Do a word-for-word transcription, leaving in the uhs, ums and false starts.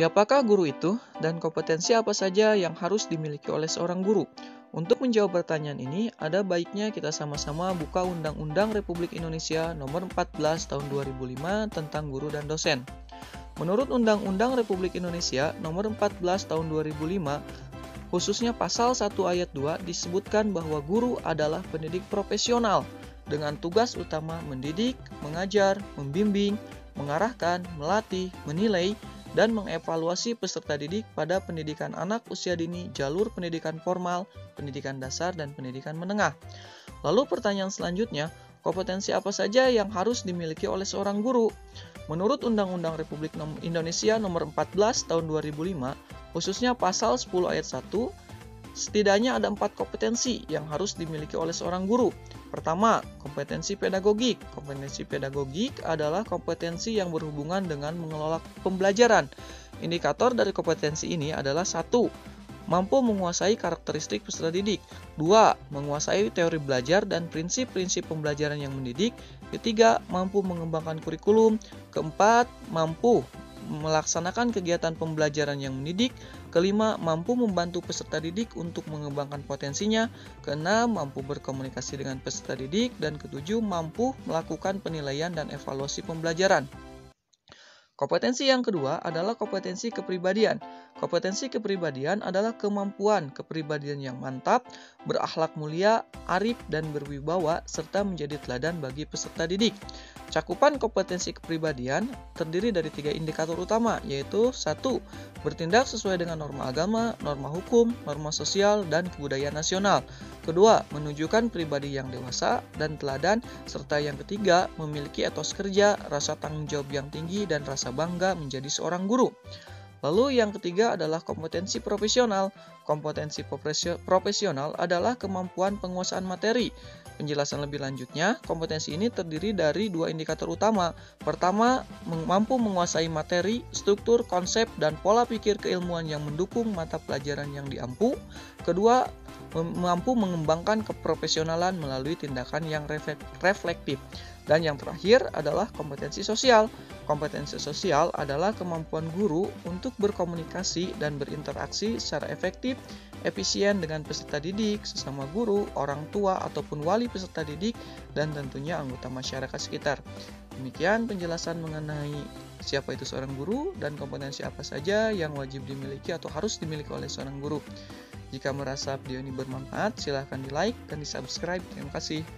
Siapakah guru itu dan kompetensi apa saja yang harus dimiliki oleh seorang guru? Untuk menjawab pertanyaan ini, ada baiknya kita sama-sama buka Undang-Undang Republik Indonesia Nomor empat belas Tahun dua ribu lima tentang guru dan dosen. Menurut Undang-Undang Republik Indonesia Nomor empat belas Tahun dua ribu lima, khususnya pasal satu ayat dua disebutkan bahwa guru adalah pendidik profesional dengan tugas utama mendidik, mengajar, membimbing, mengarahkan, melatih, menilai, dan mengevaluasi peserta didik pada pendidikan anak usia dini, jalur pendidikan formal, pendidikan dasar, dan pendidikan menengah. Lalu pertanyaan selanjutnya, kompetensi apa saja yang harus dimiliki oleh seorang guru? Menurut Undang-Undang Republik Indonesia Nomor empat belas Tahun dua ribu lima, khususnya pasal sepuluh ayat satu, setidaknya ada empat kompetensi yang harus dimiliki oleh seorang guru. Pertama, kompetensi pedagogik. Kompetensi pedagogik adalah kompetensi yang berhubungan dengan mengelola pembelajaran. Indikator dari kompetensi ini adalah satu, mampu menguasai karakteristik peserta didik. Dua, menguasai teori belajar dan prinsip-prinsip pembelajaran yang mendidik. Ketiga, mampu mengembangkan kurikulum. Keempat, mampu melaksanakan kegiatan pembelajaran yang mendidik. Kelima, mampu membantu peserta didik untuk mengembangkan potensinya. Keenam, mampu berkomunikasi dengan peserta didik. Dan ketujuh, mampu melakukan penilaian dan evaluasi pembelajaran. Kompetensi yang kedua adalah kompetensi kepribadian. Kompetensi kepribadian adalah kemampuan kepribadian yang mantap, berakhlak mulia, arif, dan berwibawa, serta menjadi teladan bagi peserta didik. Cakupan kompetensi kepribadian terdiri dari tiga indikator utama, yaitu satu, bertindak sesuai dengan norma agama, norma hukum, norma sosial, dan kebudayaan nasional. Kedua, menunjukkan pribadi yang dewasa dan teladan. Serta yang ketiga, memiliki etos kerja, rasa tanggung jawab yang tinggi, dan rasa bangga menjadi seorang guru. Lalu yang ketiga adalah kompetensi profesional. Kompetensi profesional adalah kemampuan penguasaan materi. Penjelasan lebih lanjutnya, kompetensi ini terdiri dari dua indikator utama. Pertama, mampu menguasai materi, struktur, konsep, dan pola pikir keilmuan yang mendukung mata pelajaran yang diampu. Kedua, mampu mengembangkan keprofesionalan melalui tindakan yang reflektif. Dan yang terakhir adalah kompetensi sosial. Kompetensi sosial adalah kemampuan guru untuk berkomunikasi dan berinteraksi secara efektif, efisien dengan peserta didik, sesama guru, orang tua, ataupun wali peserta didik, dan tentunya anggota masyarakat sekitar. Demikian penjelasan mengenai siapa itu seorang guru dan kompetensi apa saja yang wajib dimiliki atau harus dimiliki oleh seorang guru. Jika merasa video ini bermanfaat, silahkan di like dan di subscribe. Terima kasih.